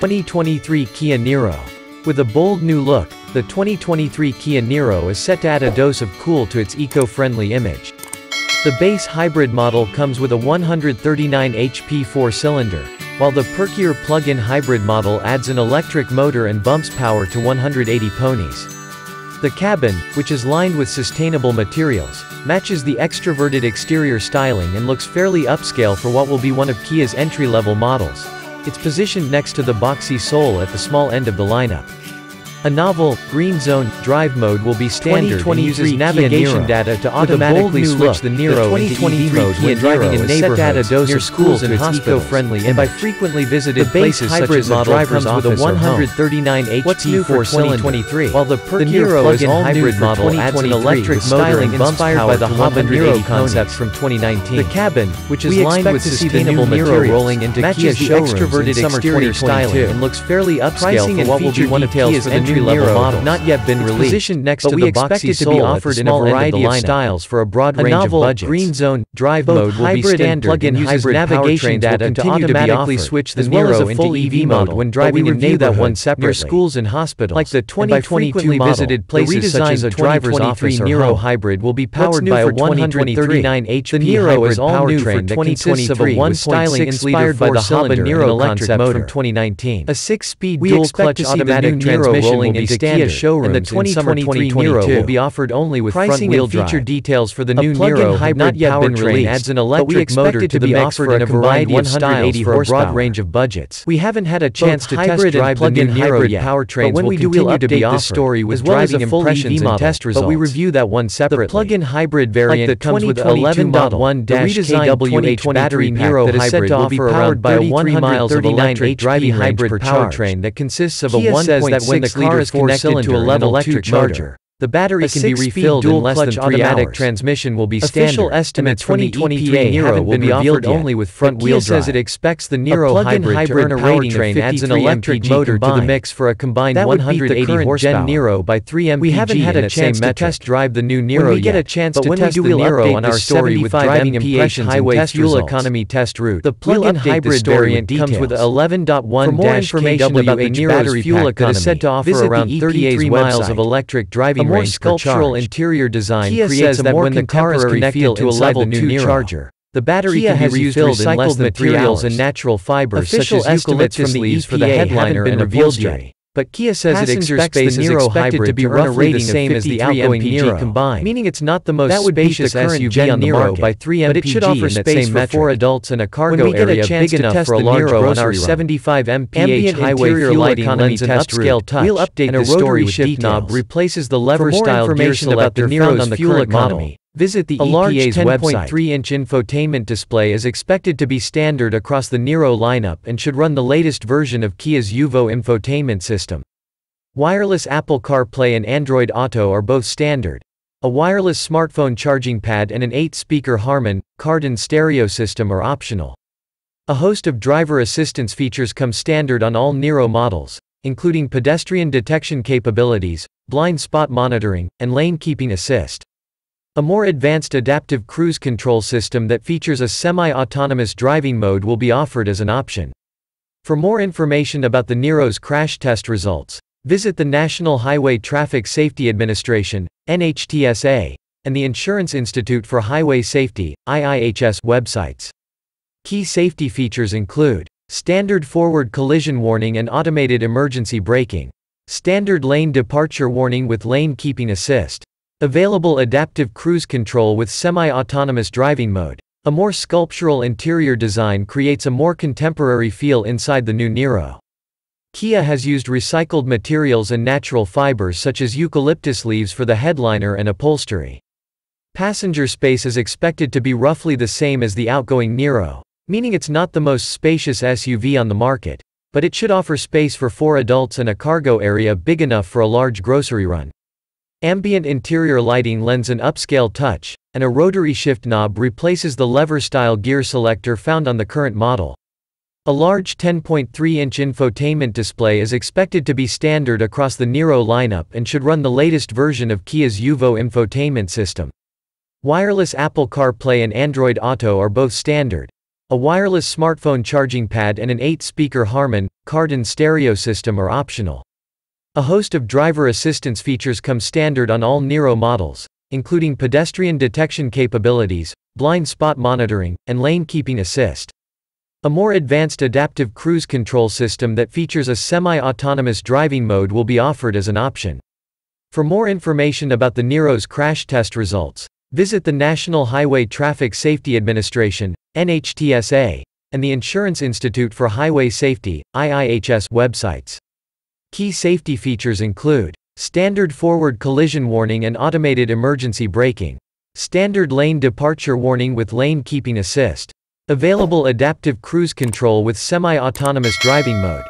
2023 Kia Niro. With a bold new look, the 2023 Kia Niro is set to add a dose of cool to its eco-friendly image. The base hybrid model comes with a 139 HP 4-cylinder, while the perkier plug-in hybrid model adds an electric motor and bumps power to 180 ponies. The cabin, which is lined with sustainable materials, matches the extroverted exterior styling and looks fairly upscale for what will be one of Kia's entry-level models. It's positioned next to the boxy Soul at the small end of the lineup. A novel, green zone, drive mode will be standard and uses navigation data to automatically switch the Niro into EV mode when driving in neighborhoods, near schools and hospital-friendly, and by frequently visited places such as the driver's office with a 139 HP 4-cylinder, while the perkier plug-in hybrid model adds an electric styling inspired by the HabaNiro concept from 2019. The cabin, which is lined with sustainable materials, rolling into Kia's extroverted exterior styling and looks fairly upscale for what will be one of Kia's entry-level model, not yet been released, positioned next to the boxy Soul at the small end of the styles for a broad range of budgets. Green zone, drive mode will be standard plug-in hybrid navigation data to automatically switch the Niro into EV mode when driving in neighborhoods, near schools and hospitals. Like the 2022 visited places such as a driver's office, Niro hybrid will be powered by a 139 HP hybrid powertrain that consists of a 1.6-liter 4-cylinder concept from 2019. A 6-speed dual-clutch automatic transmission rolling into Kia showrooms, and the 2023 Niro will be offered only with front-wheel drive. Feature details for the new Niro have not yet been released, adds an electric motor to the mix for a variety of styles for a broad range of budgets. We haven't had a chance to test drive the new Niro yet, but when we do, we'll update this story with driving impressions and test results. But we review that one separately. The plug-in hybrid variant comes with 11.1-kWh battery Niro hybrid will be powered by a 139 HP hybrid powertrain that consists of a 1.6-liter car is connected to a level 2 charger. The battery can be refilled in less than 3 automatic hours. Transmission will be standard. Official estimates from the EPA haven't been revealed yet, only with front-wheel drive. Kia says it expects the Niro hybrid to earn a powertrain adds an electric motor to the mix for a combined 180 horsepower. Niro by 3 mpg. We haven't had a chance to test drive the new Niro yet, but when we do, we'll update this story with driving impressions and test fuel economy test route. The plug-in hybrid variant comes with 11.1-kWh battery pack that is said to offer around 38 miles of electric driving. A more sculptural interior design creates a more contemporary feel to a level 2 charger. The battery can be refilled in less than 3 hours. And natural fibers such as eucalyptus leaves for the headliner and revealed yet. But Kia says it expects the Niro hybrid to be roughly the same as the outgoing Niro combined, meaning it's not the most spacious SUV on the market, but it should offer space for 4 adults and a cargo area big enough for a large grocery run. Ambient interior lighting lends an upscale touch, and a rotary shift knob replaces the lever-style gear selector found on the current model. Visit the EPA's website. A large 10.3-inch infotainment display is expected to be standard across the Niro lineup and should run the latest version of Kia's UVO infotainment system. Wireless Apple CarPlay and Android Auto are both standard. A wireless smartphone charging pad and an 8-speaker Harman Kardon stereo system are optional. A host of driver assistance features come standard on all Niro models, including pedestrian detection capabilities, blind spot monitoring, and lane keeping assist. A more advanced adaptive cruise control system that features a semi-autonomous driving mode will be offered as an option. For more information about the Niro's crash test results, visit the National Highway Traffic Safety Administration, NHTSA, and the Insurance Institute for Highway Safety, IIHS, websites. Key safety features include standard forward collision warning and automated emergency braking, standard lane departure warning with lane keeping assist, available adaptive cruise control with semi-autonomous driving mode. A more sculptural interior design creates a more contemporary feel inside the new Niro. Kia has used recycled materials and natural fibers such as eucalyptus leaves for the headliner and upholstery. Passenger space is expected to be roughly the same as the outgoing Niro, meaning it's not the most spacious SUV on the market, but it should offer space for 4 adults and a cargo area big enough for a large grocery run. Ambient interior lighting lends an upscale touch, and a rotary shift knob replaces the lever-style gear selector found on the current model. A large 10.3-inch infotainment display is expected to be standard across the Niro lineup and should run the latest version of Kia's UVO infotainment system. Wireless Apple CarPlay and Android Auto are both standard. A wireless smartphone charging pad and an 8-speaker Harman Kardon stereo system are optional. A host of driver assistance features come standard on all Niro models, including pedestrian detection capabilities, blind spot monitoring, and lane keeping assist. A more advanced adaptive cruise control system that features a semi-autonomous driving mode will be offered as an option. For more information about the Niro's crash test results, visit the National Highway Traffic Safety Administration (NHTSA) and the Insurance Institute for Highway Safety (IIHS) websites. Key safety features include standard forward collision warning and automated emergency braking, standard lane departure warning with lane keeping assist, available adaptive cruise control with semi-autonomous driving mode.